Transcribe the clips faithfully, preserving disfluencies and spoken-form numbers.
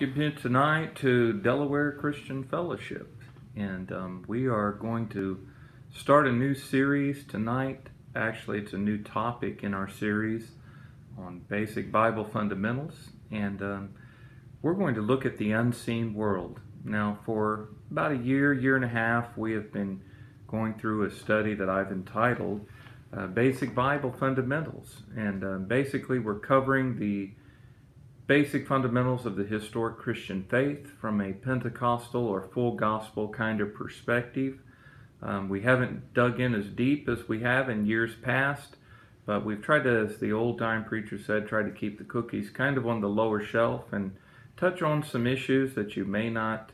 welcome you tonight to Delaware Christian Fellowship, and um, we are going to start a new series tonight. Actually, it's a new topic in our series on Basic Bible Fundamentals, and um, we're going to look at the unseen world. Now, for about a year, year and a half, we have been going through a study that I've entitled uh, Basic Bible Fundamentals, and uh, basically we're covering the basic fundamentals of the historic Christian faith from a Pentecostal or full gospel kind of perspective. Um, we haven't dug in as deep as we have in years past, but we've tried to, as the old-time preacher said, try to keep the cookies kind of on the lower shelf and touch on some issues that you may not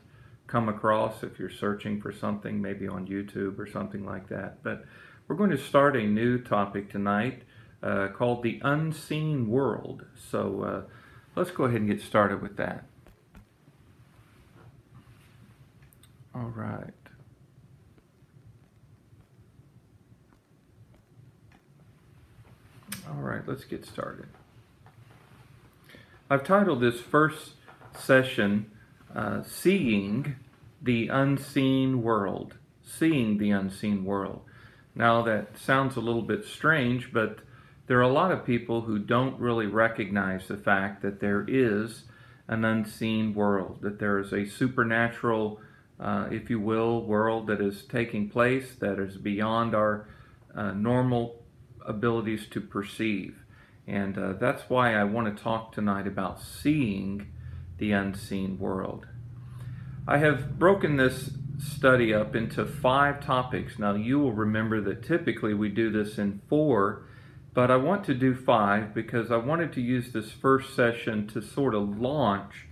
come across if you're searching for something, maybe on YouTube or something like that. But we're going to start a new topic tonight uh, called the unseen world. So, uh, let's go ahead and get started with that. All right. All right, let's get started. I've titled this first session, uh, Seeing the Unseen World. Seeing the Unseen World. Now, that sounds a little bit strange, but there are a lot of people who don't really recognize the fact that there is an unseen world, that there is a supernatural, uh, if you will, world that is taking place that is beyond our uh, normal abilities to perceive. And uh, that's why I want to talk tonight about seeing the unseen world. I have broken this study up into five topics. Now, you will remember that typically we do this in four, but I want to do five because I wanted to use this first session to sort of launch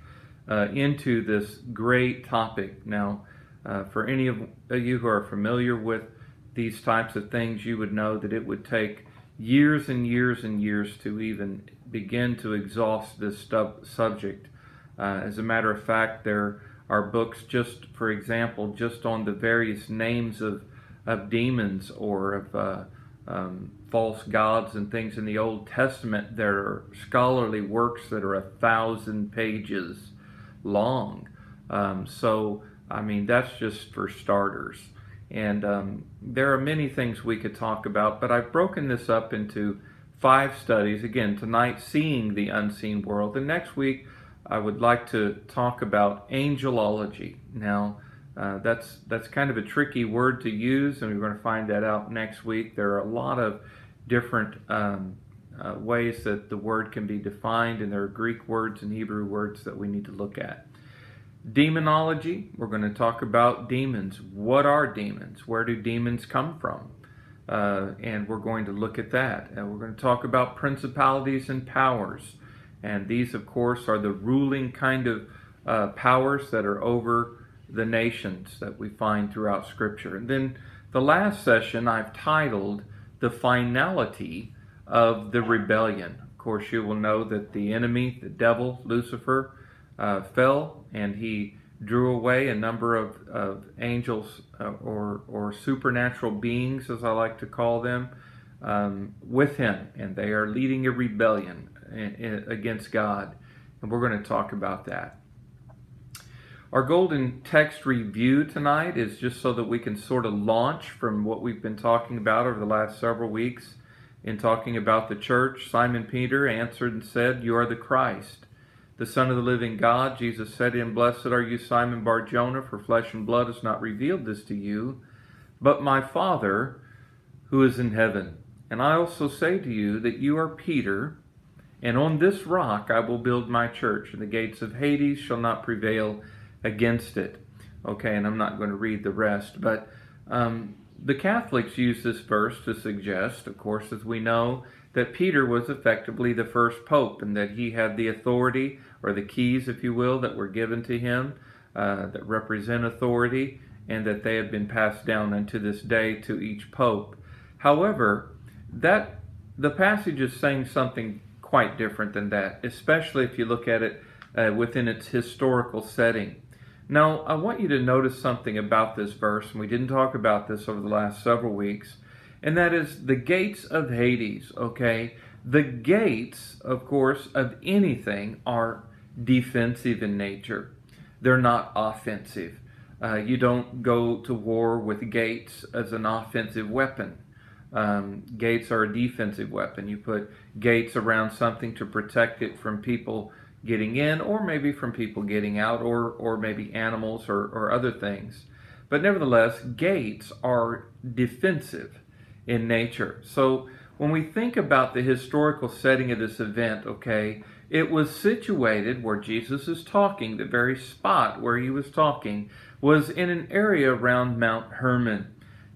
uh, into this great topic. Now, uh, for any of you who are familiar with these types of things, you would know that it would take years and years and years to even begin to exhaust this sub subject. Uh, as a matter of fact, there are books just, for example, just on the various names of, of demons or of uh, Um, false gods and things in the Old Testament. There are scholarly works that are a thousand pages long. Um, so, I mean, that's just for starters. And um, there are many things we could talk about, but I've broken this up into five studies. Again, tonight, seeing the unseen world. And next week, I would like to talk about angelology. Now, Uh, that's that's kind of a tricky word to use, and we're going to find that out next week. There are a lot of different um, uh, ways that the word can be defined, and there are Greek words and Hebrew words that we need to look at. Demonology, we're going to talk about demons. What are demons? Where do demons come from? Uh, and we're going to look at that. And we're going to talk about principalities and powers. And these, of course, are the ruling kind of uh, powers that are over the nations that we find throughout Scripture. And then the last session I've titled The Finality of the Rebellion. Of course, you will know that the enemy, the devil, Lucifer, uh, fell, and he drew away a number of, of angels uh, or, or supernatural beings, as I like to call them, um, with him. And they are leading a rebellion against God. And we're going to talk about that. Our golden text review tonight is just so that we can sort of launch from what we've been talking about over the last several weeks in talking about the church. Simon Peter answered and said, "You are the Christ, the Son of the living God." Jesus said to him, "Blessed are you, Simon Bar-Jonah, for flesh and blood has not revealed this to you, but my Father who is in heaven. And I also say to you that you are Peter, and on this rock I will build my church, and the gates of Hades shall not prevail against it." Okay, and I'm not going to read the rest, but um, the Catholics use this verse to suggest, of course, as we know, that Peter was effectively the first pope and that he had the authority, or the keys, if you will, that were given to him uh, that represent authority, and that they have been passed down unto this day to each pope. However, that the passage is saying something quite different than that, especially if you look at it uh, within its historical setting. Now, I want you to notice something about this verse, and we didn't talk about this over the last several weeks, and that is the gates of Hades, okay? The gates, of course, of anything are defensive in nature. They're not offensive. Uh, you don't go to war with gates as an offensive weapon. Um, gates are a defensive weapon. You put gates around something to protect it from people getting in, or maybe from people getting out, or or maybe animals or, or other things. But nevertheless, gates are defensive in nature. So when we think about the historical setting of this event, okay, it was situated where Jesus is talking. The very spot where he was talking was in an area around Mount Hermon.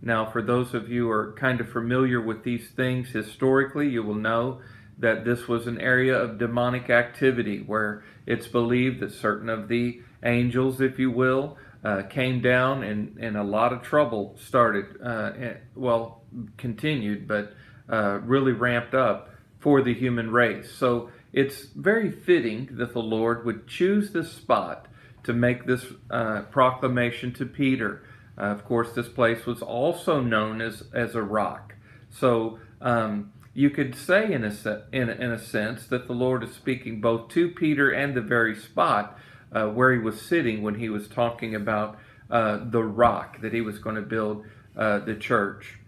Now, for those of you who are kind of familiar with these things historically, you will know that this was an area of demonic activity where it's believed that certain of the angels, if you will, uh, came down and, and a lot of trouble started, uh, and, well, continued, but uh, really ramped up for the human race. So it's very fitting that the Lord would choose this spot to make this uh, proclamation to Peter. Uh, of course, this place was also known as, as a rock. So um, you could say, in a, se in, a, in a sense, that the Lord is speaking both to Peter and the very spot uh, where he was sitting when he was talking about uh, the rock that he was going to build uh, the church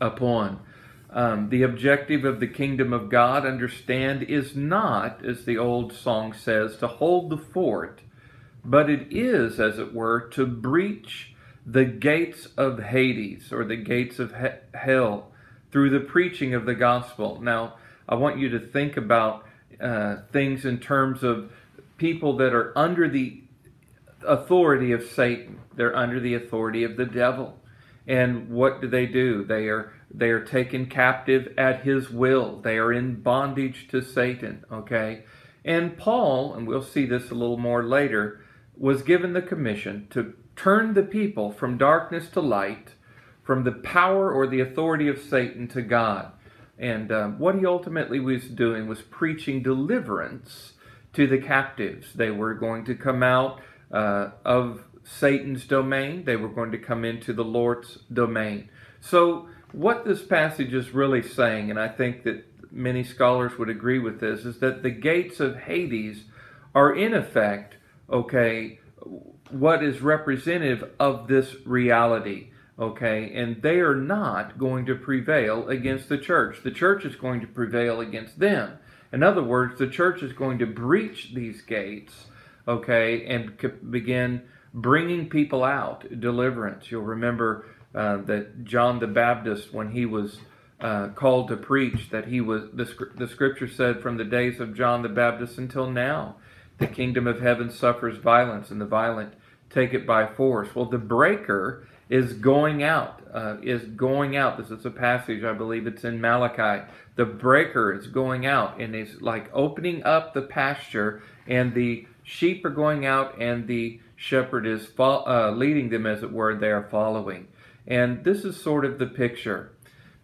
upon. Um, the objective of the kingdom of God, understand, is not, as the old song says, to hold the fort, but it is, as it were, to breach the gates of Hades, or the gates of he hell, through the preaching of the gospel. Now, I want you to think about uh, things in terms of people that are under the authority of Satan. They're under the authority of the devil. And what do they do? They are they are taken captive at his will. They are in bondage to Satan, okay? And Paul, and we'll see this a little more later, was given the commission to turn the people from darkness to light, from the power or the authority of Satan to God. And um, what he ultimately was doing was preaching deliverance to the captives. They were going to come out uh, of Satan's domain. They were going to come into the Lord's domain. So what this passage is really saying, and I think that many scholars would agree with this, is that the gates of Hades are in effect, okay, what is representative of this reality. Okay, and they are not going to prevail against the church. The church is going to prevail against them. In other words, the church is going to breach these gates, okay, and begin bringing people out, deliverance. You'll remember uh, that John the Baptist, when he was uh, called to preach, that he was, the, the scripture said, from the days of John the Baptist until now, the kingdom of heaven suffers violence, and the violent take it by force. Well, the breaker is going out, uh, is going out. This is a passage, I believe it's in Malachi. The breaker is going out and is like opening up the pasture, and the sheep are going out and the shepherd is fo uh, leading them, as it were, they are following. And this is sort of the picture.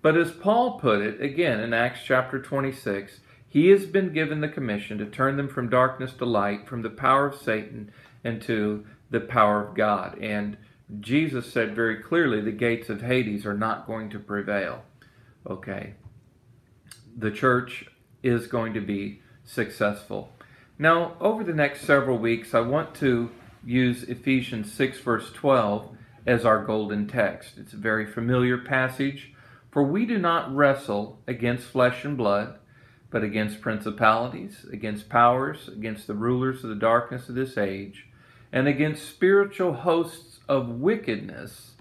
But as Paul put it, again, in Acts chapter twenty-six, he has been given the commission to turn them from darkness to light, from the power of Satan into the power of God. And Jesus said very clearly, the gates of Hades are not going to prevail. Okay, the church is going to be successful. Now, over the next several weeks, I want to use Ephesians six verse twelve as our golden text. It's a very familiar passage. For we do not wrestle against flesh and blood, but against principalities, against powers, against the rulers of the darkness of this age, and against spiritual hosts of wickedness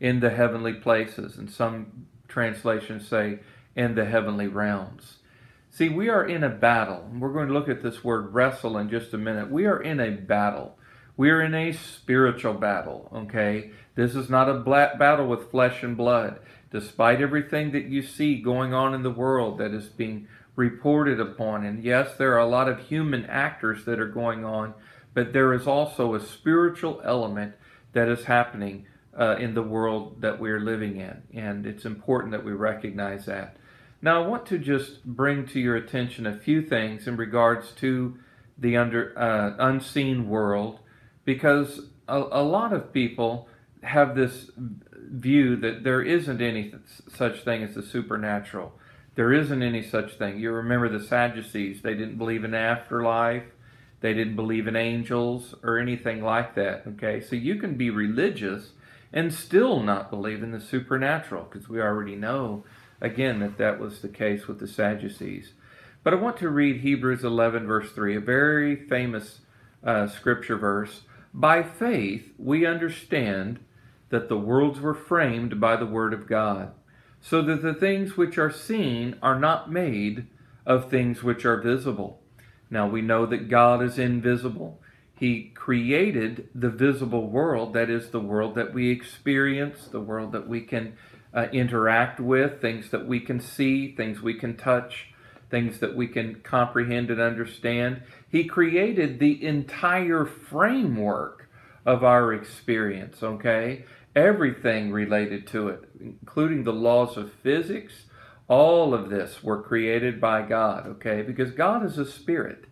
in the heavenly places. And some translations say in the heavenly realms. See, we are in a battle. We're going to look at this word wrestle in just a minute. We are in a battle. We are in a spiritual battle, okay? This is not a black battle with flesh and blood. Despite everything that you see going on in the world that is being reported upon, and yes, there are a lot of human actors that are going on, but there is also a spiritual element that is happening uh, in the world that we are living in. And it's important that we recognize that. Now, I want to just bring to your attention a few things in regards to the under, uh, unseen world, because a, a lot of people have this view that there isn't any such thing as the supernatural. There isn't any such thing. You remember the Sadducees. They didn't believe in afterlife. They didn't believe in angels or anything like that, okay? So you can be religious and still not believe in the supernatural, because we already know, again, that that was the case with the Sadducees. But I want to read Hebrews eleven, verse three, a very famous uh, scripture verse. By faith we understand that the worlds were framed by the word of God, so that the things which are seen are not made of things which are visible. Now we know that God is invisible. He created the visible world, that is the world that we experience, the world that we can uh, interact with, things that we can see, things we can touch, things that we can comprehend and understand. He created the entire framework of our experience, okay? Everything related to it, including the laws of physics. All of this were created by God, okay? Because God is a spirit,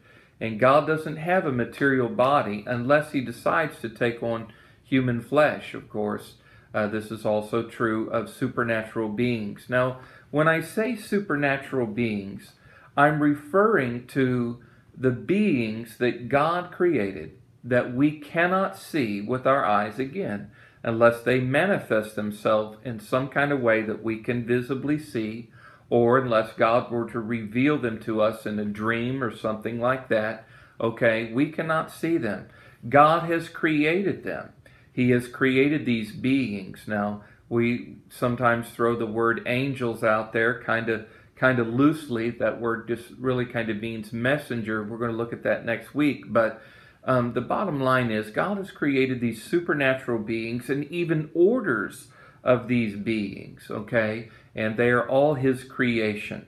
and God doesn't have a material body unless he decides to take on human flesh, of course. Uh, this is also true of supernatural beings. Now, when I say supernatural beings, I'm referring to the beings that God created that we cannot see with our eyes again, unless they manifest themselves in some kind of way that we can visibly see, or unless God were to reveal them to us in a dream or something like that, okay, we cannot see them. God has created them. He has created these beings. Now, we sometimes throw the word angels out there kind of kind of loosely. That word just really kind of means messenger. We're going to look at that next week. But um, the bottom line is God has created these supernatural beings and even orders of these beings, okay? And they are all his creation.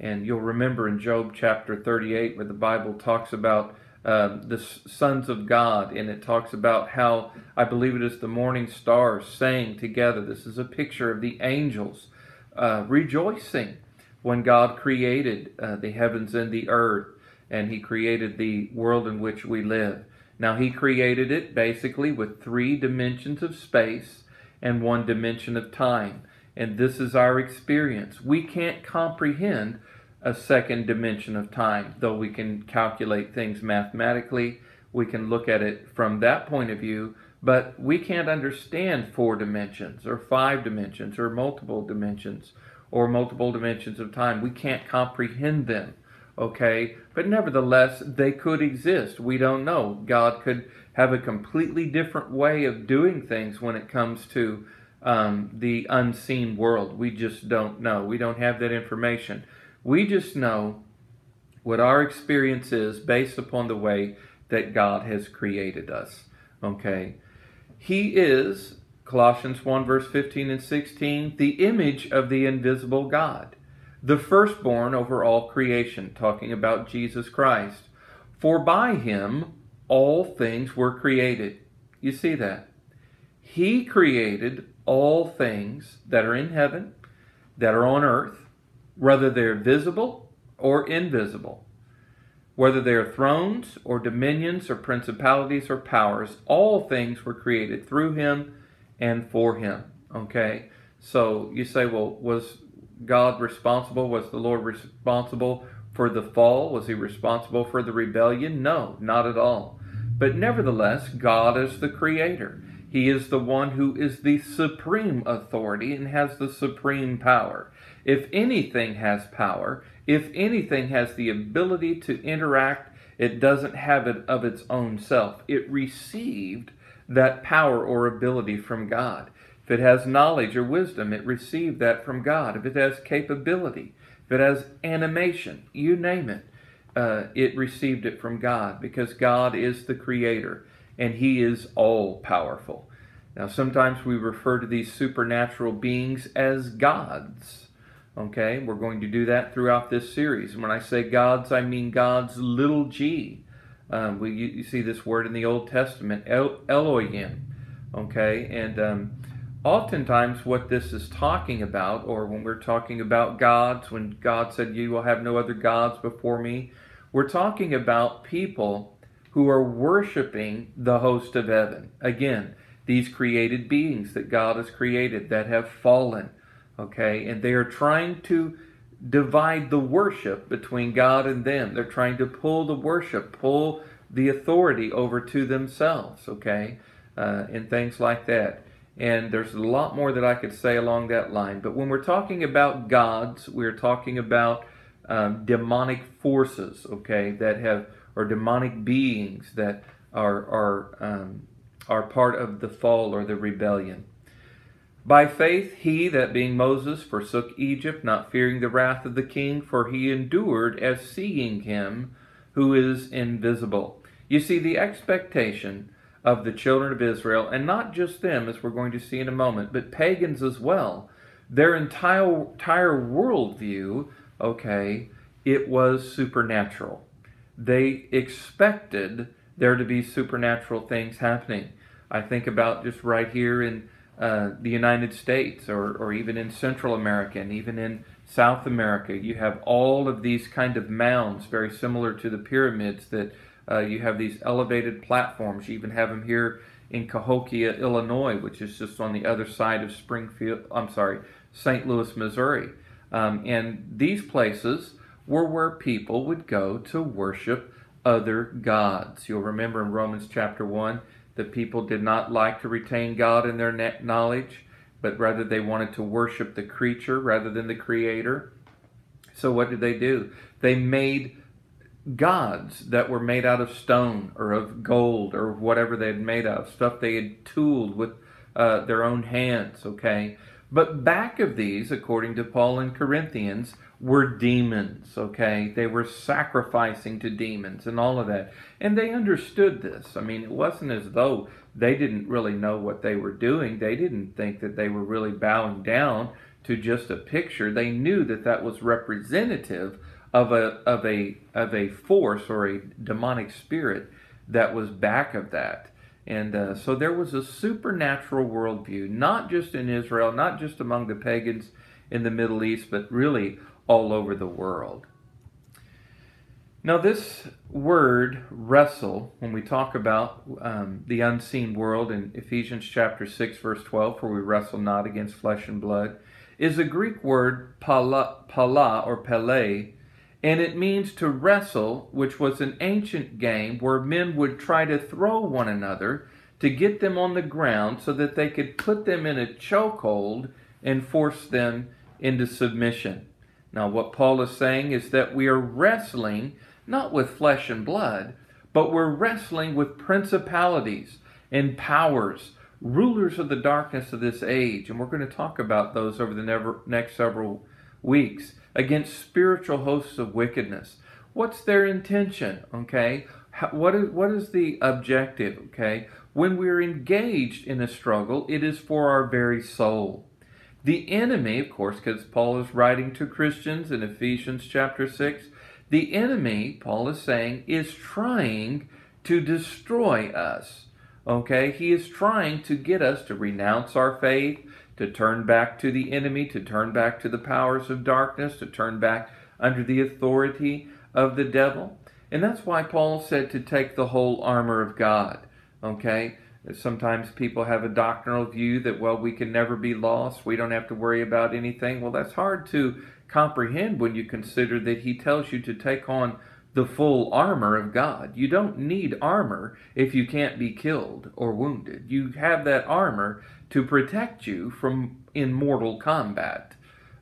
And you'll remember in Job chapter thirty-eight where the Bible talks about uh, the sons of God, and it talks about how, I believe it is the morning stars sang together. This is a picture of the angels uh, rejoicing when God created uh, the heavens and the earth, and he created the world in which we live. Now, he created it basically with three dimensions of space and one dimension of time. And this is our experience. We can't comprehend a second dimension of time, though we can calculate things mathematically. We can look at it from that point of view, but we can't understand four dimensions or five dimensions or multiple dimensions or multiple dimensions of time. We can't comprehend them, okay? But nevertheless, they could exist. We don't know. God could have a completely different way of doing things when it comes to Um, the unseen world. We just don't know. We don't have that information. We just know what our experience is based upon the way that God has created us. Okay. He is, Colossians one verse fifteen and sixteen, the image of the invisible God, the firstborn over all creation, talking about Jesus Christ. For by him all things were created. You see that? He created all things that are in heaven, that are on earth, whether they're visible or invisible, whether they're thrones or dominions or principalities or powers, all things were created through him and for him, okay? So you say, well, was God responsible? Was the Lord responsible for the fall? Was he responsible for the rebellion? No, not at all. But nevertheless, God is the creator. He is the one who is the supreme authority and has the supreme power. If anything has power, if anything has the ability to interact, it doesn't have it of its own self. It received that power or ability from God. If it has knowledge or wisdom, it received that from God. If it has capability, if it has animation, you name it, uh, it received it from God, because God is the creator. And he is all-powerful. Now, sometimes we refer to these supernatural beings as gods, okay? We're going to do that throughout this series. And when I say gods, I mean gods, little g. Um, we, you, you see this word in the Old Testament, El Elohim, okay? And um, oftentimes what this is talking about, or when we're talking about gods, when God said, you will have no other gods before me, we're talking about people who are worshiping the host of heaven. Again, these created beings that God has created that have fallen, okay? And they are trying to divide the worship between God and them. They're trying to pull the worship, pull the authority over to themselves, okay, uh, and things like that. And there's a lot more that I could say along that line. But when we're talking about gods, we're talking about um, demonic forces, okay, that have, or demonic beings that are, are, um, are part of the fall or the rebellion. By faith, he, that being Moses, forsook Egypt, not fearing the wrath of the king, for he endured as seeing him who is invisible. You see, the expectation of the children of Israel, and not just them, as we're going to see in a moment, but pagans as well, their entire, entire worldview, okay, it was supernatural. They expected there to be supernatural things happening. I think about just right here in uh, the United States, or, or even in Central America, and even in South America, you have all of these kind of mounds, very similar to the pyramids, that Uh, you have these elevated platforms. You even have them here in Cahokia, Illinois, which is just on the other side of Springfield, I'm sorry, Saint Louis, Missouri. Um, and these places were where people would go to worship other gods. You'll remember in Romans chapter one, the people did not like to retain God in their net knowledge, but rather they wanted to worship the creature rather than the creator. So what did they do? They made gods that were made out of stone or of gold or whatever they had made of, stuff they had tooled with uh, their own hands, okay? But back of these, according to Paul and Corinthians, were demons, okay? They were sacrificing to demons and all of that. And they understood this. I mean, it wasn't as though they didn't really know what they were doing. They didn't think that they were really bowing down to just a picture. They knew that that was representative of a of a of a force or a demonic spirit that was back of that. And uh, so there was a supernatural worldview, not just in Israel, not just among the pagans in the Middle East, but really all over the world. Now this word wrestle, when we talk about um, the unseen world in Ephesians chapter six verse twelve, for we wrestle not against flesh and blood, is a Greek word pala, pala or pele. And it means to wrestle, which was an ancient game where men would try to throw one another to get them on the ground so that they could put them in a chokehold and force them into submission. Now, what Paul is saying is that we are wrestling not with flesh and blood, but we're wrestling with principalities and powers, rulers of the darkness of this age. And we're going to talk about those over the next several weeks. Against spiritual hosts of wickedness. What's their intention, okay? What is, what is the objective, okay? When we're engaged in a struggle, it is for our very soul. The enemy, of course, because Paul is writing to Christians in Ephesians chapter six, the enemy, Paul is saying, is trying to destroy us, okay? He is trying to get us to renounce our faith, to turn back to the enemy, to turn back to the powers of darkness, to turn back under the authority of the devil. And that's why Paul said to take the whole armor of God, okay? Sometimes people have a doctrinal view that, well, we can never be lost, we don't have to worry about anything. Well, that's hard to comprehend when you consider that he tells you to take on the full armor of God. You don't need armor if you can't be killed or wounded. You have that armor to protect you from in mortal combat.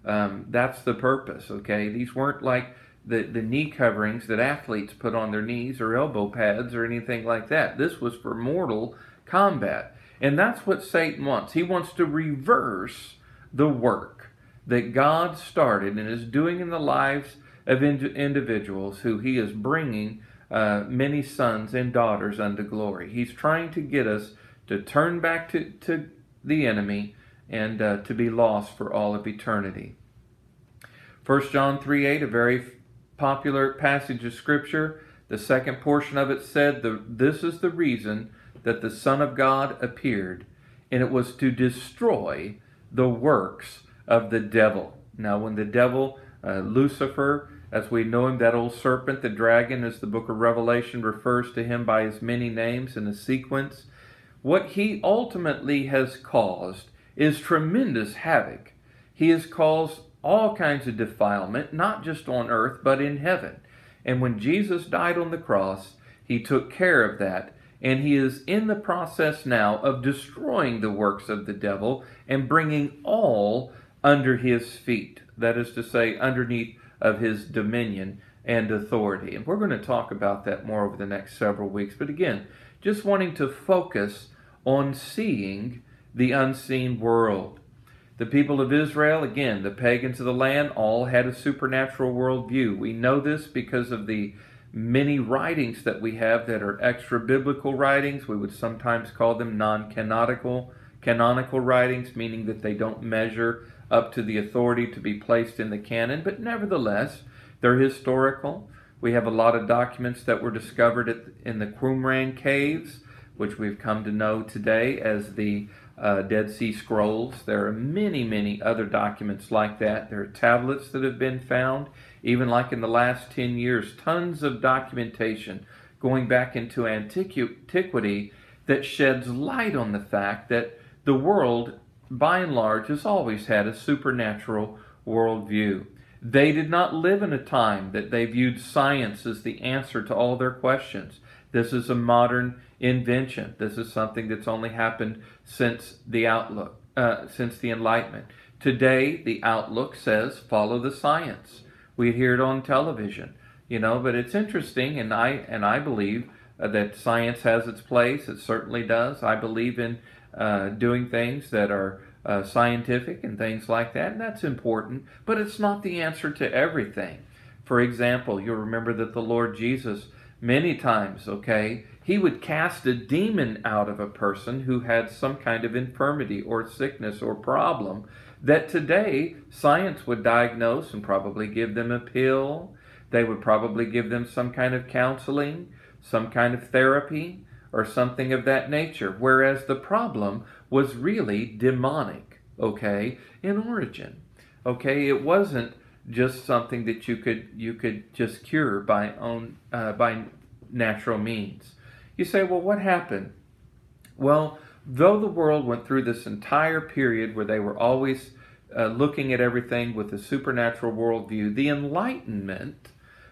Um, that's the purpose, okay? These weren't like the, the knee coverings that athletes put on their knees or elbow pads or anything like that. This was for mortal combat. And that's what Satan wants. He wants to reverse the work that God started and is doing in the lives of ind- individuals who he is bringing uh, many sons and daughters unto glory. He's trying to get us to turn back to, to the enemy and uh, to be lost for all of eternity. First John three eight, a very popular passage of Scripture. The second portion of it said, the, this is the reason that the Son of God appeared, and it was to destroy the works of the devil. Now, when the devil, uh, Lucifer, as we know him, that old serpent, the dragon, as the book of Revelation refers to him by his many names in a sequence, what he ultimately has caused is tremendous havoc. He has caused all kinds of defilement, not just on earth, but in heaven. And when Jesus died on the cross, He took care of that, and he is in the process now of destroying the works of the devil and bringing all under his feet, that is to say, underneath of his dominion and authority. And we're going to talk about that more over the next several weeks. But again, just wanting to focus on seeing the unseen world. The people of Israel, again, the pagans of the land, all had a supernatural worldview. We know this because of the many writings that we have that are extra-biblical writings. We would sometimes call them non-canonical canonical writings, meaning that they don't measure up to the authority to be placed in the canon, but nevertheless, they're historical. We have a lot of documents that were discovered at, in the Qumran caves, which we've come to know today as the uh, Dead Sea Scrolls. There are many, many other documents like that. There are tablets that have been found, even like in the last ten years, tons of documentation going back into antiquity that sheds light on the fact that the world, by and large, has always had a supernatural worldview. They did not live in a time that they viewed science as the answer to all their questions. This is a modern invention. This is something that's only happened since the outlook, uh, since the Enlightenment. Today, the outlook says, follow the science. We hear it on television, you know, but it's interesting, and I, and I believe uh, that science has its place. It certainly does. I believe in uh, doing things that are uh, scientific and things like that, and that's important, but it's not the answer to everything. For example, you'll remember that the Lord Jesus many times, okay, he would cast a demon out of a person who had some kind of infirmity or sickness or problem that today science would diagnose and probably give them a pill. They would probably give them some kind of counseling, some kind of therapy, or something of that nature, whereas the problem was really demonic, okay, in origin. Okay, it wasn't just something that you could you could just cure by own uh, by natural means. You say, well, what happened? Well, though the world went through this entire period where they were always uh, looking at everything with a supernatural worldview, the Enlightenment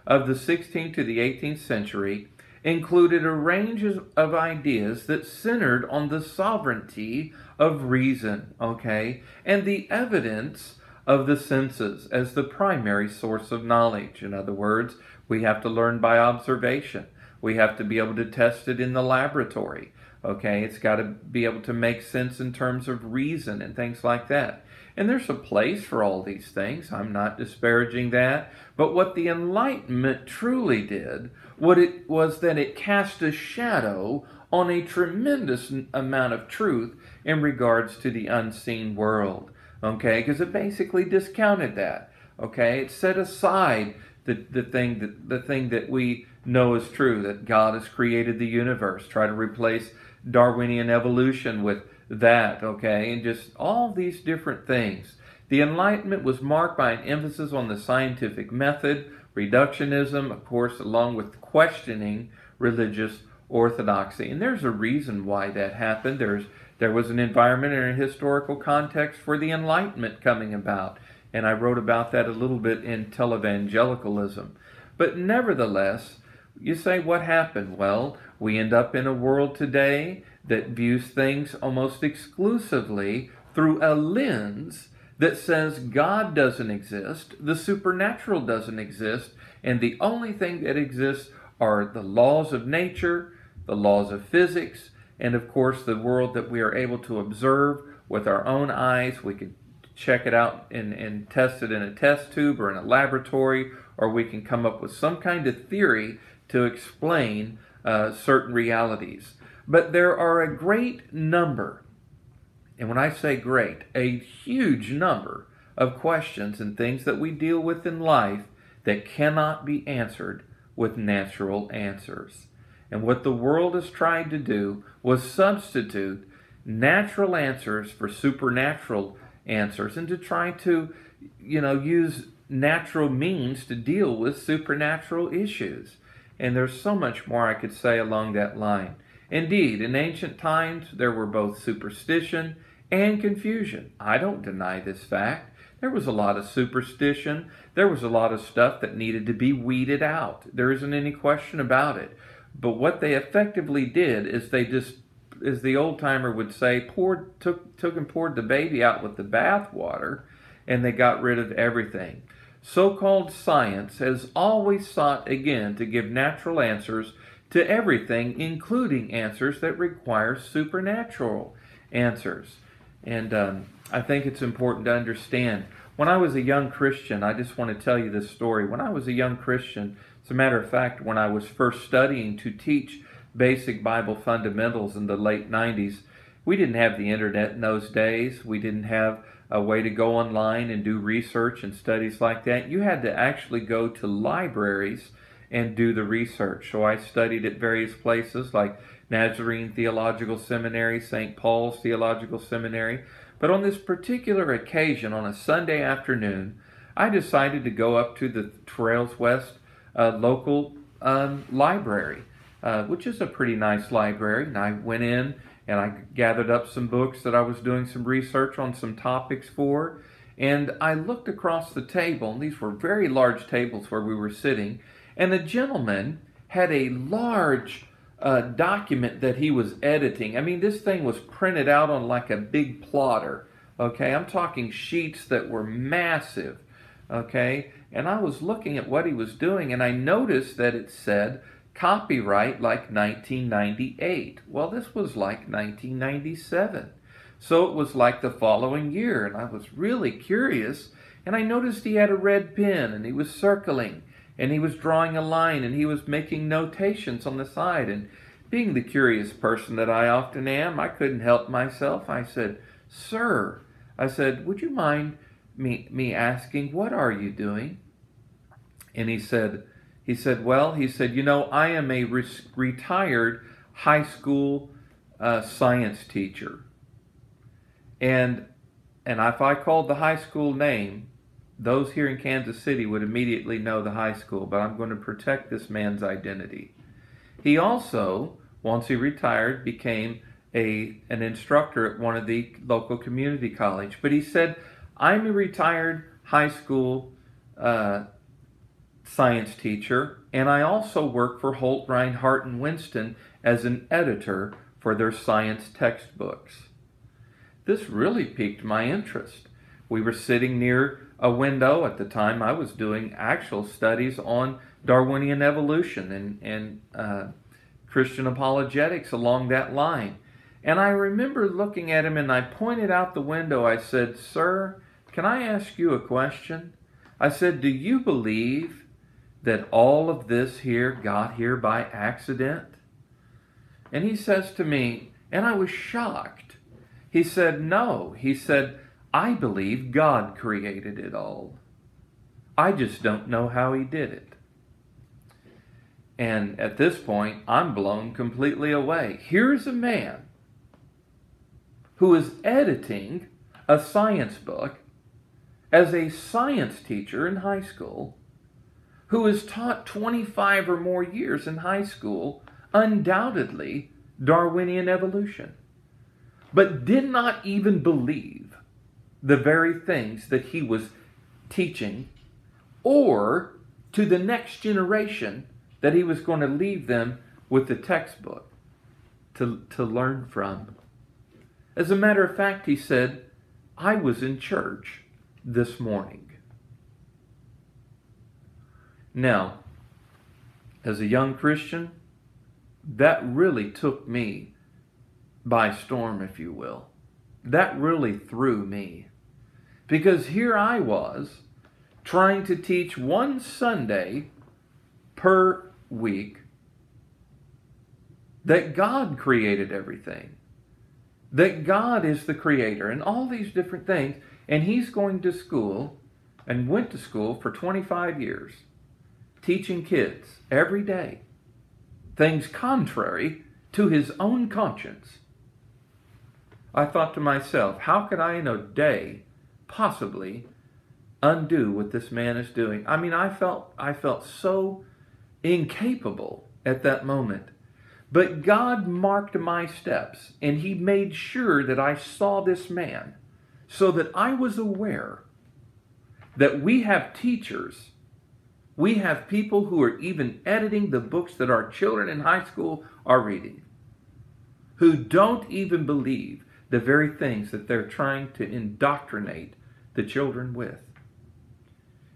of the sixteenth to the eighteenth century included a range of ideas that centered on the sovereignty of reason, okay, and the evidence of the senses as the primary source of knowledge. In other words, we have to learn by observation. We have to be able to test it in the laboratory. Okay, it's got to be able to make sense in terms of reason and things like that. And there's a place for all these things. I'm not disparaging that. But what the Enlightenment truly did, what it was that it cast a shadow on a tremendous amount of truth in regards to the unseen world. Okay, because it basically discounted that. Okay, it set aside the, the thing that the thing that we know is true, that God has created the universe. Try to replace Darwinian evolution with that, okay, and just all these different things. The Enlightenment was marked by an emphasis on the scientific method, reductionism, of course, along with questioning religious orthodoxy. And there's a reason why that happened. There's There was an environment and a historical context for the Enlightenment coming about, and I wrote about that a little bit in Televangelicalism. But nevertheless, you say, what happened? Well, we end up in a world today that views things almost exclusively through a lens that says God doesn't exist, the supernatural doesn't exist, and the only thing that exists are the laws of nature, the laws of physics, and of course the world that we are able to observe with our own eyes. We can check it out and, and test it in a test tube or in a laboratory, or we can come up with some kind of theory to explain uh, certain realities. But there are a great number, and when I say great, a huge number of questions and things that we deal with in life that cannot be answered with natural answers. And what the world has tried to do was substitute natural answers for supernatural answers, and to try to, you know, use natural means to deal with supernatural issues. And there's so much more I could say along that line. Indeed, in ancient times, there were both superstition and confusion. I don't deny this fact. There was a lot of superstition. There was a lot of stuff that needed to be weeded out. There isn't any question about it. But what they effectively did is they just, as the old-timer would say, poured, took, took and poured the baby out with the bathwater, and they got rid of everything. So-called science has always sought again to give natural answers to everything, including answers that require supernatural answers. And um, I think it's important to understand. When I was a young Christian, I just want to tell you this story. When I was a young Christian, as a matter of fact, when I was first studying to teach Basic Bible Fundamentals in the late nineties, we didn't have the internet in those days. We didn't have a way to go online and do research and studies like that. You had to actually go to libraries and do the research. So I studied at various places like Nazarene Theological Seminary, Saint Paul's Theological Seminary. But on this particular occasion, on a Sunday afternoon, I decided to go up to the Trails West uh, local um, library, uh, which is a pretty nice library. And I went in and I gathered up some books that I was doing some research on some topics for. And I looked across the table, and these were very large tables where we were sitting, and the gentleman had a large uh, document that he was editing. I mean, this thing was printed out on like a big plotter, okay? I'm talking sheets that were massive, okay? And I was looking at what he was doing, and I noticed that it said, copyright like nineteen ninety-eight. Well, this was like nineteen ninety-seven. So it was like the following year, and I was really curious, and I noticed he had a red pen, and he was circling, and he was drawing a line, and he was making notations on the side. And being the curious person that I often am, I couldn't help myself. I said, "Sir," I said, "would you mind me, me asking, what are you doing?" And he said, He said, well, he said, you know, I am a re retired high school uh, science teacher. And, and if I called the high school name, those here in Kansas City would immediately know the high school, but I'm going to protect this man's identity. He also, once he retired, became a, an instructor at one of the local community college. But he said, I'm a retired high school uh, science teacher, and I also work for Holt, Reinhart, and Winston as an editor for their science textbooks. This really piqued my interest. We were sitting near a window at the time. I was doing actual studies on Darwinian evolution and, and uh, Christian apologetics along that line. And I remember looking at him, and I pointed out the window. I said, "Sir, can I ask you a question?" I said, "Do you believe that all of this here got here by accident?" And he says to me, and I was shocked. He said, "No." He said, "I believe God created it all. I just don't know how he did it." And at this point, I'm blown completely away. Here's a man who is editing a science book as a science teacher in high school, who has taught twenty-five or more years in high school, undoubtedly, Darwinian evolution, but did not even believe the very things that he was teaching, or to the next generation that he was going to leave them with the textbook to, to learn from. As a matter of fact, he said, "I was in church this morning." Now, as a young Christian, that really took me by storm, if you will. That really threw me. Because here I was, trying to teach one Sunday per week that God created everything, that God is the creator, and all these different things. And he's going to school, and went to school for twenty-five years, teaching kids every day things contrary to his own conscience. I thought to myself, how could I in a day possibly undo what this man is doing? I mean, I felt, I felt so incapable at that moment. But God marked my steps, and he made sure that I saw this man, so that I was aware that we have teachers We have people who are even editing the books that our children in high school are reading, who don't even believe the very things that they're trying to indoctrinate the children with.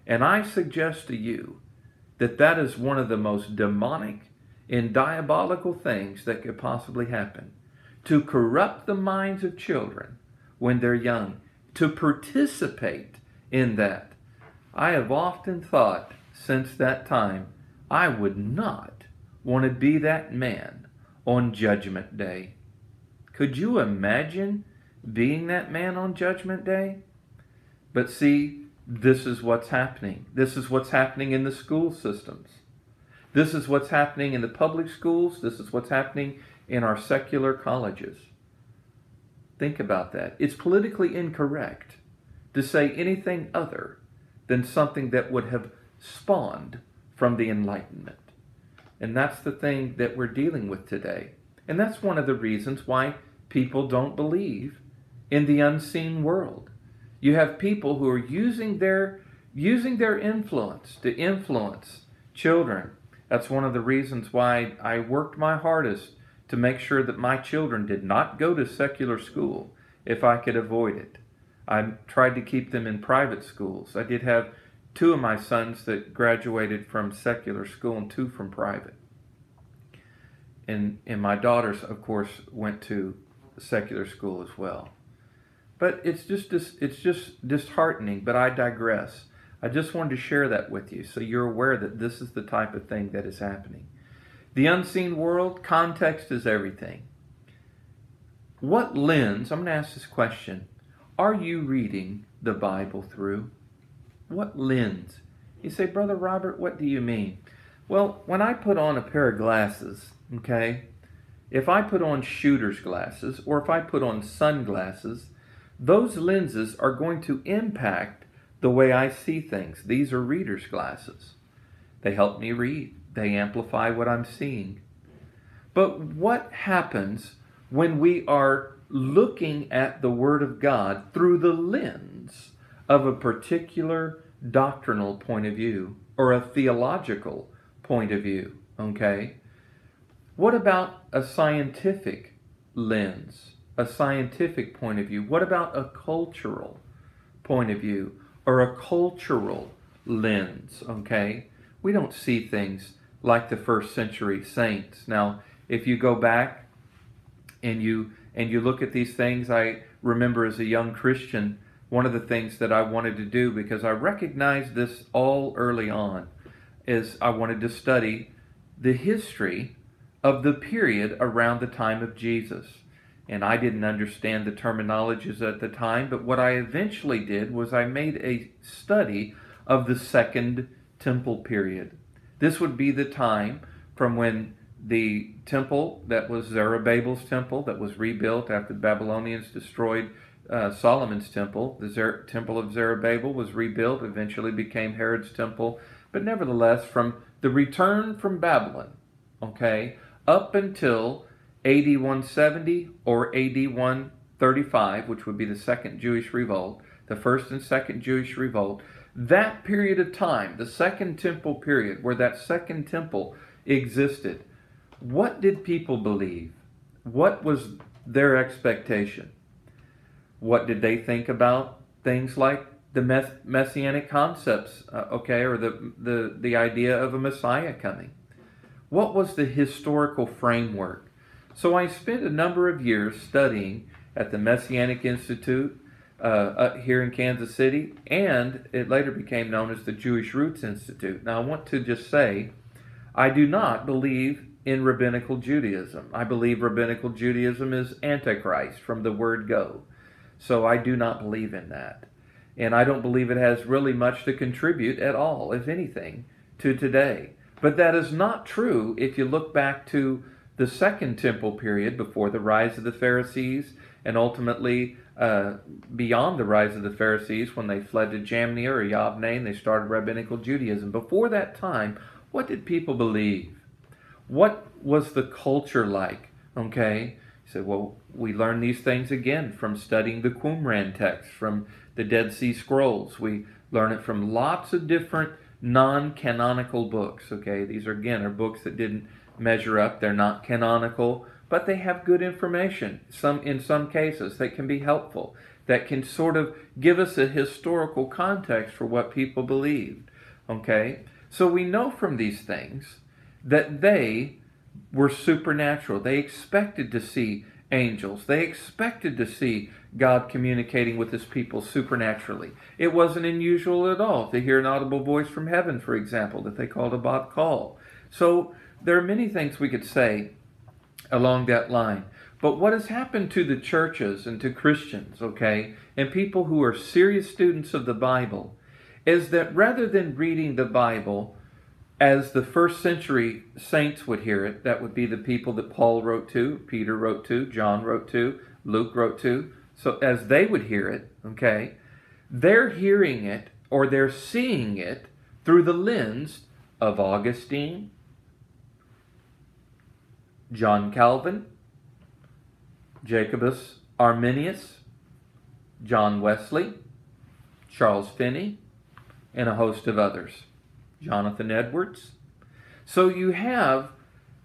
And I suggest to you that that is one of the most demonic and diabolical things that could possibly happen, to corrupt the minds of children when they're young, to participate in that. I have often thought since that time, I would not want to be that man on Judgment Day. Could you imagine being that man on Judgment Day? But see, this is what's happening. This is what's happening in the school systems. This is what's happening in the public schools. This is what's happening in our secular colleges. Think about that. It's politically incorrect to say anything other than something that would have spawned from the Enlightenment. And that's the thing that we're dealing with today. And that's one of the reasons why people don't believe in the unseen world. You have people who are using their, using their influence to influence children. That's one of the reasons why I worked my hardest to make sure that my children did not go to secular school if I could avoid it. I tried to keep them in private schools. I did have two of my sons that graduated from secular school and two from private. And, and my daughters, of course, went to secular school as well. But it's just, it's just disheartening, but I digress. I just wanted to share that with you so you're aware that this is the type of thing that is happening. The unseen world, context is everything. What lens, I'm going to ask this question, are you reading the Bible through? What lens? You say, Brother Robert, what do you mean? Well, when I put on a pair of glasses, okay, if I put on shooter's glasses or if I put on sunglasses, those lenses are going to impact the way I see things. These are reader's glasses. They help me read. They amplify what I'm seeing. But what happens when we are looking at the Word of God through the lens of a particular doctrinal point of view or a theological point of view, okay? What about a scientific lens, a scientific point of view? What about a cultural point of view or a cultural lens, okay? We don't see things like the first century saints. Now, if you go back and you and you look at these things, I remember as a young Christian, one of the things that I wanted to do, because I recognized this all early on, is I wanted to study the history of the period around the time of Jesus. And I didn't understand the terminologies at the time, but what I eventually did was I made a study of the Second Temple period. This would be the time from when the temple that was Zerubbabel's temple that was rebuilt after the Babylonians destroyed Uh, Solomon's temple, the Zer temple of Zerubbabel was rebuilt, eventually became Herod's temple, but nevertheless from the return from Babylon, okay, up until A D one seventy or A D one thirty-five, which would be the Second Jewish Revolt, the First and Second Jewish Revolt, that period of time, the Second Temple period, where that Second Temple existed, what did people believe? What was their expectation? What did they think about things like the mess messianic concepts, uh, okay, or the, the, the idea of a Messiah coming? What was the historical framework? So I spent a number of years studying at the Messianic Institute uh, uh, here in Kansas City, and it later became known as the Jewish Roots Institute. Now I want to just say, I do not believe in rabbinical Judaism. I believe rabbinical Judaism is Antichrist from the word go. So I do not believe in that. And I don't believe it has really much to contribute at all, if anything, to today. But that is not true if you look back to the Second Temple period before the rise of the Pharisees and ultimately uh, beyond the rise of the Pharisees when they fled to Jamnia or Yavne and they started rabbinical Judaism. Before that time, what did people believe? What was the culture like? Okay? You say, well, we learn these things again from studying the Qumran text, from the Dead Sea Scrolls. We learn it from lots of different non-canonical books. Okay, these are again are books that didn't measure up. They're not canonical, but they have good information. Some in some cases that can be helpful, that can sort of give us a historical context for what people believed. Okay, so we know from these things that they were supernatural. They expected to see angels. They expected to see God communicating with his people supernaturally. It wasn't unusual at all to hear an audible voice from heaven, for example, that they called a bat call. So there are many things we could say along that line. But what has happened to the churches and to Christians, okay, and people who are serious students of the Bible, is that rather than reading the Bible as the first century saints would hear it, that would be the people that Paul wrote to, Peter wrote to, John wrote to, Luke wrote to, so as they would hear it, okay, they're hearing it or they're seeing it through the lens of Augustine, John Calvin, Jacobus Arminius, John Wesley, Charles Finney, and a host of others, Jonathan Edwards. So you have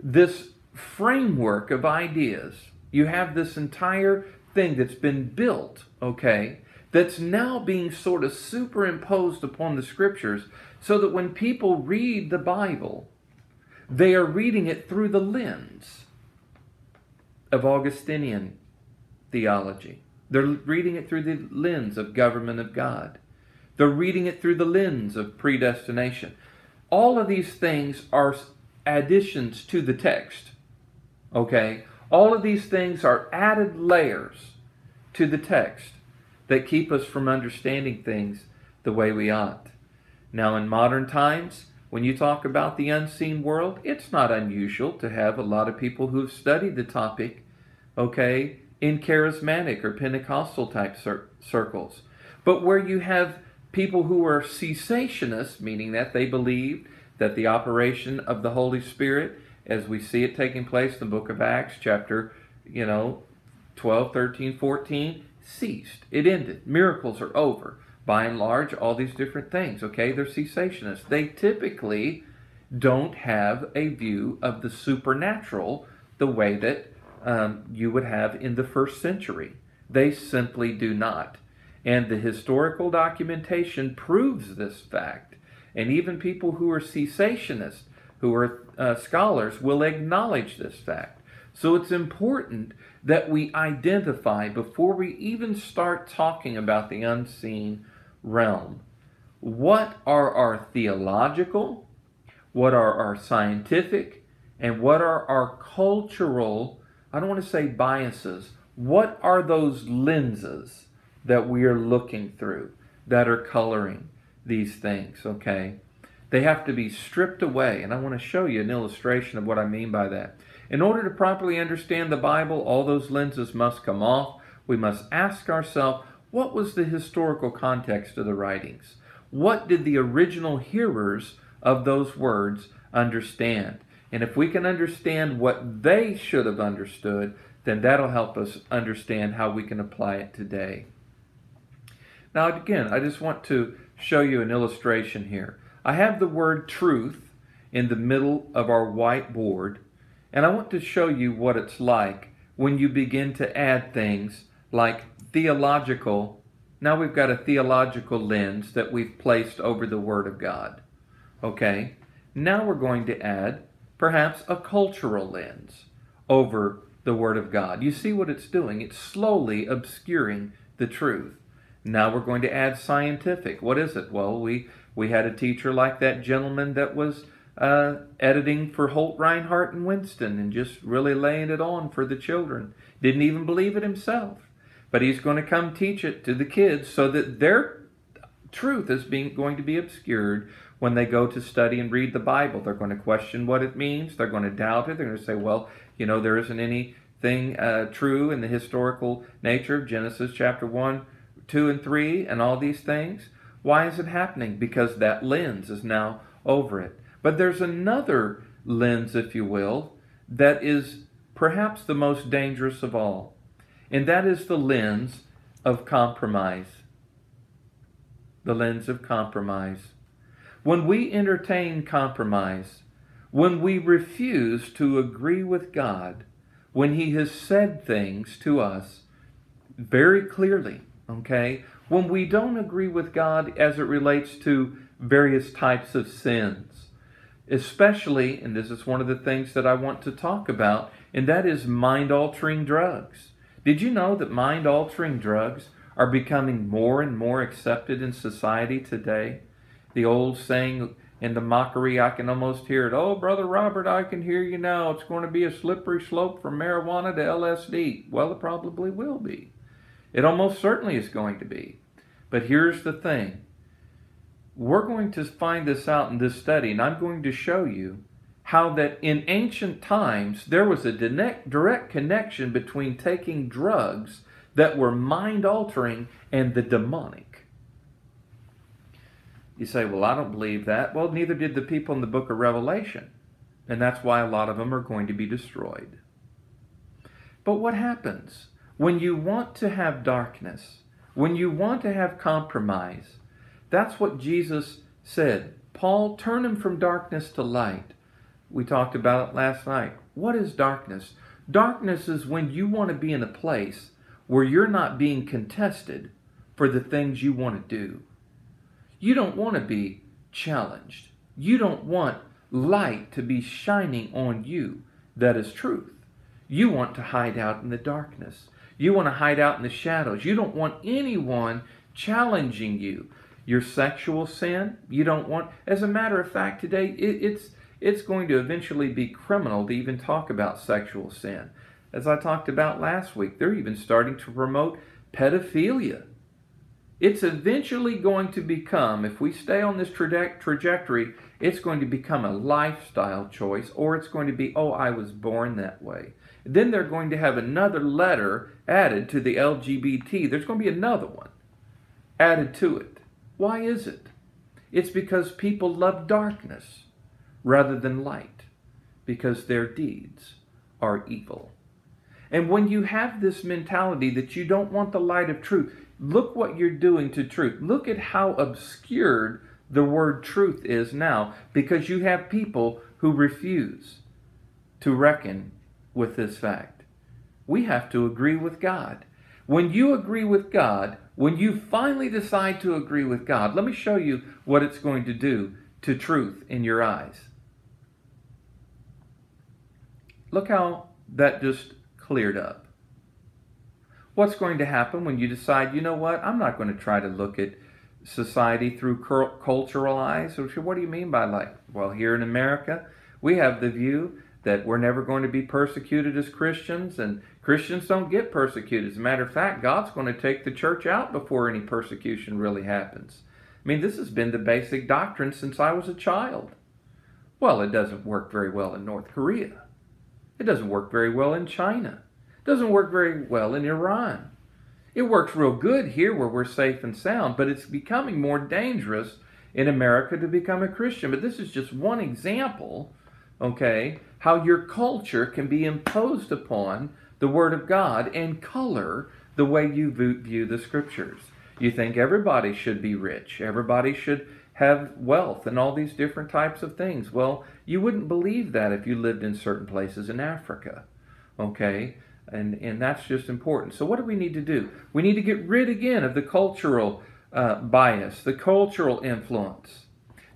this framework of ideas. You have this entire thing that's been built, okay, that's now being sort of superimposed upon the scriptures so that when people read the Bible, they are reading it through the lens of Augustinian theology. They're reading it through the lens of government of God. They're reading it through the lens of predestination. All of these things are additions to the text, okay? All of these things are added layers to the text that keep us from understanding things the way we ought. Now, in modern times, when you talk about the unseen world, it's not unusual to have a lot of people who've studied the topic, okay, in charismatic or Pentecostal type cir- circles. But where you have people who are cessationists, meaning that they believed that the operation of the Holy Spirit, as we see it taking place in the book of Acts, chapter, you know, twelve, thirteen, fourteen, ceased. It ended. Miracles are over. By and large, all these different things, okay? They're cessationists. They typically don't have a view of the supernatural the way that um, you would have in the first century. They simply do not. And the historical documentation proves this fact. And even people who are cessationists, who are uh, scholars, will acknowledge this fact. So it's important that we identify, before we even start talking about the unseen realm, what are our theological, what are our scientific, and what are our cultural, I don't want to say biases, what are those lenses that we are looking through, that are coloring these things, okay? They have to be stripped away, and I want to show you an illustration of what I mean by that. In order to properly understand the Bible, all those lenses must come off. We must ask ourselves, what was the historical context of the writings? What did the original hearers of those words understand? And if we can understand what they should have understood, then that'll help us understand how we can apply it today. Now, again, I just want to show you an illustration here. I have the word truth in the middle of our whiteboard, and I want to show you what it's like when you begin to add things like theological. Now we've got a theological lens that we've placed over the Word of God. Okay, now we're going to add perhaps a cultural lens over the Word of God. You see what it's doing? It's slowly obscuring the truth. Now we're going to add scientific. What is it? Well, we we had a teacher like that gentleman that was uh, editing for Holt, Reinhart, and Winston, and just really laying it on for the children. Didn't even believe it himself, but he's going to come teach it to the kids so that their truth is being going to be obscured when they go to study and read the Bible. They're going to question what it means. They're going to doubt it. They're going to say, well, you know, there isn't anything uh, true in the historical nature of Genesis chapter one, two and three and all these things. Why is it happening? Because that lens is now over it. But there's another lens, if you will, that is perhaps the most dangerous of all, and that is the lens of compromise. The lens of compromise. when we entertain compromise, when we refuse to agree with God, when He has said things to us very clearly, okay? When we don't agree with God as it relates to various types of sins, especially, and this is one of the things that I want to talk about, and that is mind-altering drugs. Did you know that mind-altering drugs are becoming more and more accepted in society today? The old saying and the mockery, I can almost hear it, "Oh, Brother Robert, I can hear you now. It's going to be a slippery slope from marijuana to L S D." Well, it probably will be. It almost certainly is going to be. But here's the thing. We're going to find this out in this study, and I'm going to show you how that in ancient times, there was a direct connection between taking drugs that were mind-altering and the demonic. You say, "Well, I don't believe that." Well, neither did the people in the book of Revelation, and that's why a lot of them are going to be destroyed. But what happens? When you want to have darkness, when you want to have compromise, that's what Jesus said. Paul, turn him from darkness to light. We talked about it last night. What is darkness? Darkness is when you want to be in a place where you're not being contested for the things you want to do. You don't want to be challenged. You don't want light to be shining on you. That is truth. You want to hide out in the darkness. You want to hide out in the shadows. You don't want anyone challenging you. Your sexual sin, you don't want. As a matter of fact, today, it, it's, it's going to eventually be criminal to even talk about sexual sin. As I talked about last week, they're even starting to promote pedophilia. It's eventually going to become, if we stay on this traje- trajectory, it's going to become a lifestyle choice, or it's going to be, "Oh, I was born that way." Then they're going to have another letter added to the L G B T. There's going to be another one added to it. Why is it? It's because people love darkness rather than light, because their deeds are evil. And when you have this mentality that you don't want the light of truth, look what you're doing to truth. Look at how obscured the word truth is now, because you have people who refuse to reckon with this fact. We have to agree with God. When you agree with God, when you finally decide to agree with God, let me show you what it's going to do to truth in your eyes. Look how that just cleared up. What's going to happen when you decide, you know what, I'm not going to try to look at society through cultural eyes? What do you mean by like? Well, here in America, we have the view that we're never going to be persecuted as Christians, and Christians don't get persecuted. As a matter of fact, God's going to take the church out before any persecution really happens. I mean, this has been the basic doctrine since I was a child. Well, it doesn't work very well in North Korea. It doesn't work very well in China. It doesn't work very well in Iran. It works real good here where we're safe and sound, but it's becoming more dangerous in America to become a Christian. But this is just one example, okay, how your culture can be imposed upon the Word of God and color the way you view the Scriptures. You think everybody should be rich, everybody should have wealth and all these different types of things. Well, you wouldn't believe that if you lived in certain places in Africa, okay? And, and that's just important. So what do we need to do? We need to get rid again of the cultural uh, bias, the cultural influence.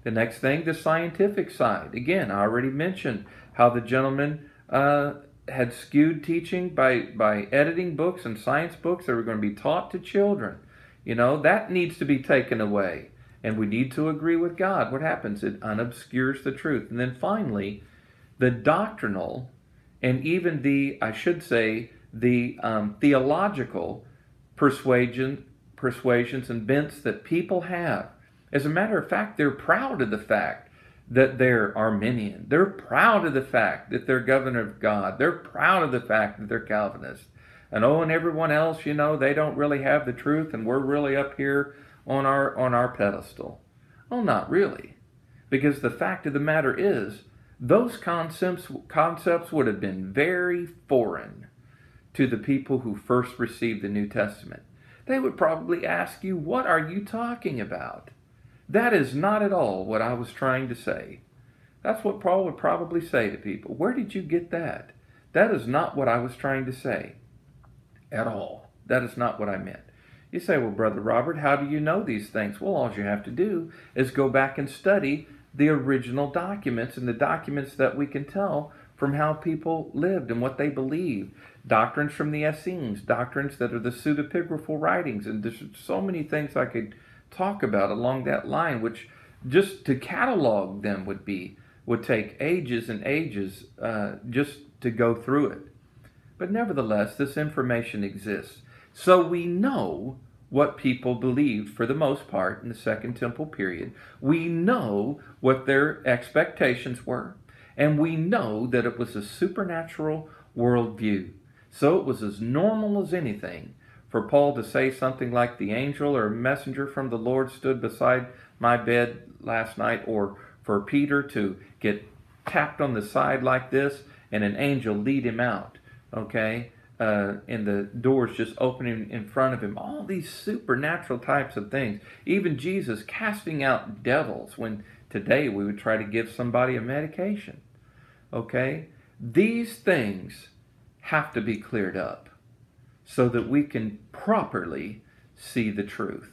The next thing, the scientific side. Again, I already mentioned how the gentleman uh, had skewed teaching by, by editing books and science books that were going to be taught to children. You know, that needs to be taken away. And we need to agree with God. What happens? It unobscures the truth. And then finally, the doctrinal and even the, I should say, the um, theological persuasion, persuasions and bents that people have. As a matter of fact, they're proud of the fact that they're Arminian. They're proud of the fact that they're Governor of God. They're proud of the fact that they're Calvinist. And oh, and everyone else, you know, they don't really have the truth, and we're really up here on our, on our pedestal. Well, not really. Because the fact of the matter is, those concepts, concepts would have been very foreign to the people who first received the New Testament. They would probably ask you, "What are you talking about?" That is not at all what I was trying to say. That's what Paul would probably say to people. Where did you get that? That is not what I was trying to say at all. That is not what I meant. You say, well, Brother Robert, how do you know these things? Well, all you have to do is go back and study the original documents and the documents that we can tell from how people lived and what they believed. Doctrines from the Essenes, doctrines that are the pseudepigraphal writings, and there's so many things I could talk about along that line, which just to catalog them would be would take ages and ages uh, just to go through it. But nevertheless, this information exists. So we know what people believed for the most part in the Second Temple period. We know what their expectations were, and we know that it was a supernatural worldview. So it was as normal as anything for Paul to say something like, the angel or messenger from the Lord stood beside my bed last night, or for Peter to get tapped on the side like this and an angel lead him out, okay? Uh, and the doors just opening in front of him. All these supernatural types of things. Even Jesus casting out devils when today we would try to give somebody a medication, okay? These things have to be cleared up so that we can properly see the truth.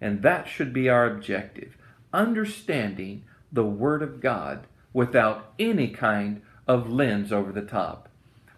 And that should be our objective. Understanding the Word of God without any kind of lens over the top.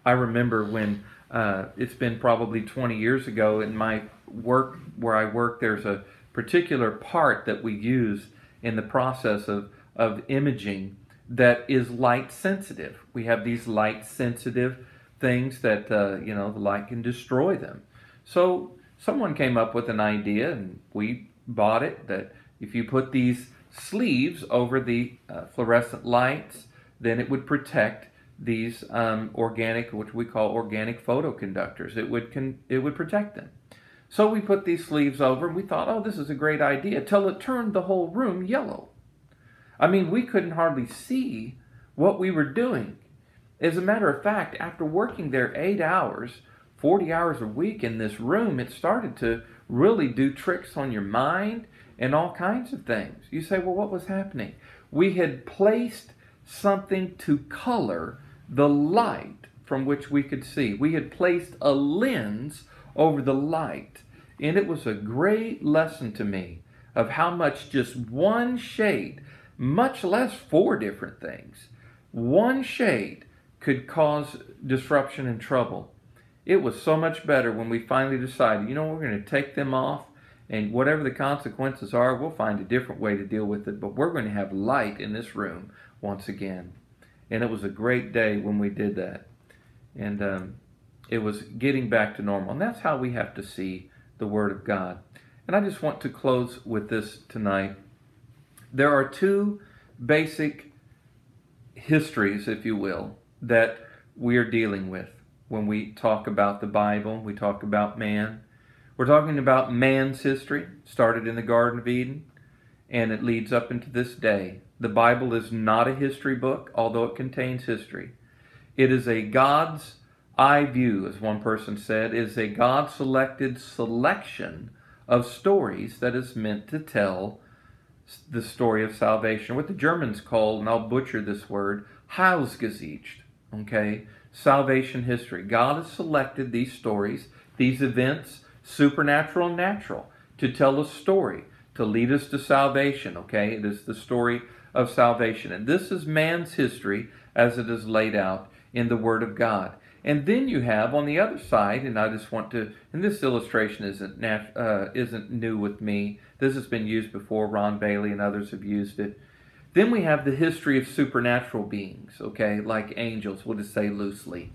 I remember when, uh, it's been probably twenty years ago, in my work, where I work, there's a particular part that we use in the process of, of imaging that is light sensitive. We have these light sensitive things that, uh, you know, the light can destroy them. So someone came up with an idea, and we bought it, that if you put these sleeves over the uh, fluorescent lights, then it would protect these um, organic, which we call organic photoconductors. It would, con it would protect them. So we put these sleeves over, and we thought, oh, this is a great idea, till it turned the whole room yellow. I mean, we couldn't hardly see what we were doing. As a matter of fact, after working there eight hours, forty hours a week in this room, it started to really do tricks on your mind and all kinds of things. You say, well, what was happening? We had placed something to color the light from which we could see. We had placed a lens over the light. And it was a great lesson to me of how much just one shade, much less four different things, one shade could cause disruption and trouble. It was so much better when we finally decided, you know, we're going to take them off, and whatever the consequences are, we'll find a different way to deal with it, but we're going to have light in this room once again. And it was a great day when we did that. And um, it was getting back to normal. And that's how we have to see the Word of God. And I just want to close with this tonight. There are two basic histories, if you will, that we are dealing with when we talk about the Bible. We talk about man. We're talking about man's history, started in the Garden of Eden, and it leads up into this day. The Bible is not a history book, although it contains history. It is a God's eye view, as one person said. It is a God-selected selection of stories that is meant to tell the story of salvation, what the Germans call, and I'll butcher this word, Heilsgeschichte. Okay, salvation history. God has selected these stories, these events, supernatural and natural, to tell a story, to lead us to salvation, okay? It is the story of salvation. And this is man's history as it is laid out in the Word of God. And then you have on the other side, and I just want to, and this illustration isn't, nat, uh, isn't new with me. This has been used before. Ron Bailey and others have used it. Then we have the history of supernatural beings, okay, like angels, we'll just say loosely.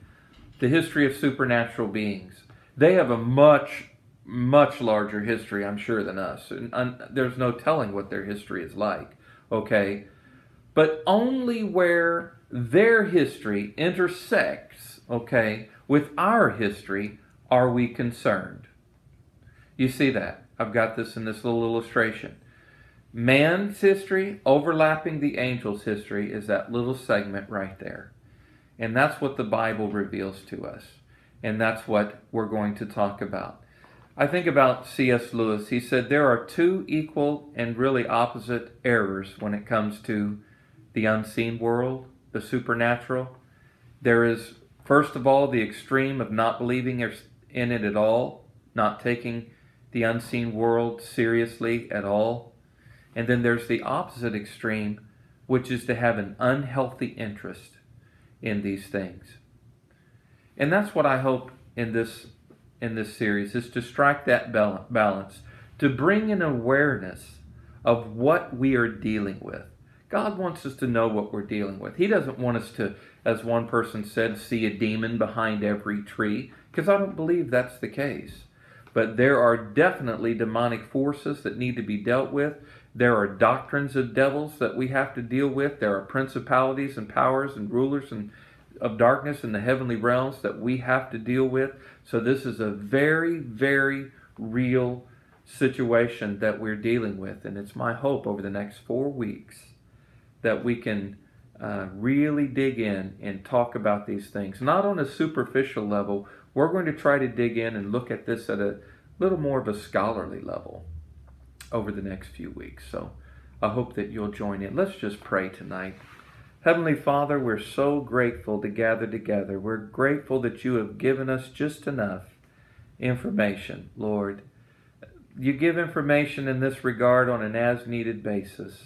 The history of supernatural beings. They have a much, much larger history, I'm sure, than us. And, and there's no telling what their history is like, okay? But only where their history intersects, okay, with our history are we concerned. You see that? I've got this in this little illustration. Man's history overlapping the angel's history is that little segment right there. And that's what the Bible reveals to us. And that's what we're going to talk about. I think about C S Lewis. He said there are two equal and really opposite errors when it comes to the unseen world, the supernatural. There is, first of all, the extreme of not believing in it at all, not taking the unseen world seriously at all. And then there's the opposite extreme, which is to have an unhealthy interest in these things. And that's what I hope in this in this series, is to strike that balance, to bring an awareness of what we are dealing with. God wants us to know what we're dealing with. He doesn't want us to, as one person said, see a demon behind every tree, because I don't believe that's the case. But there are definitely demonic forces that need to be dealt with. There are doctrines of devils that we have to deal with. There are principalities and powers and rulers and of darkness in the heavenly realms that we have to deal with. So this is a very, very real situation that we're dealing with. And it's my hope over the next four weeks that we can uh, really dig in and talk about these things. Not on a superficial level. We're going to try to dig in and look at this at a little more of a scholarly level over the next few weeks. So I hope that you'll join in. Let's just pray tonight. Heavenly Father, we're so grateful to gather together. We're grateful that you have given us just enough information, Lord. You give information in this regard on an as-needed basis.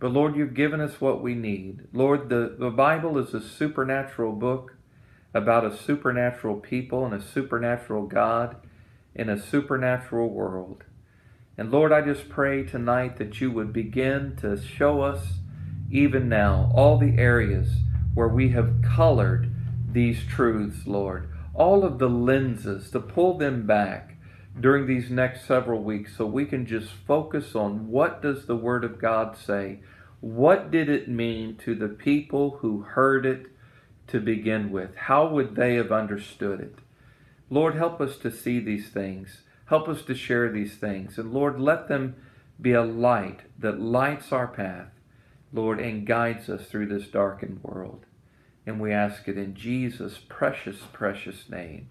But Lord, you've given us what we need. Lord, the, the Bible is a supernatural book about a supernatural people and a supernatural God in a supernatural world. And Lord, I just pray tonight that you would begin to show us even now all the areas where we have colored these truths, Lord. All of the lenses, to pull them back during these next several weeks so we can just focus on what does the Word of God say? What did it mean to the people who heard it to begin with? How would they have understood it? Lord, help us to see these things. Help us to share these things. And Lord, let them be a light that lights our path, Lord, and guides us through this darkened world. And we ask it in Jesus' precious, precious name.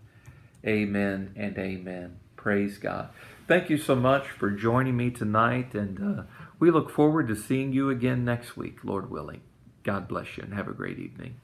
Amen and amen. Praise God. Thank you so much for joining me tonight. And uh, we look forward to seeing you again next week, Lord willing. God bless you and have a great evening.